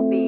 well-being.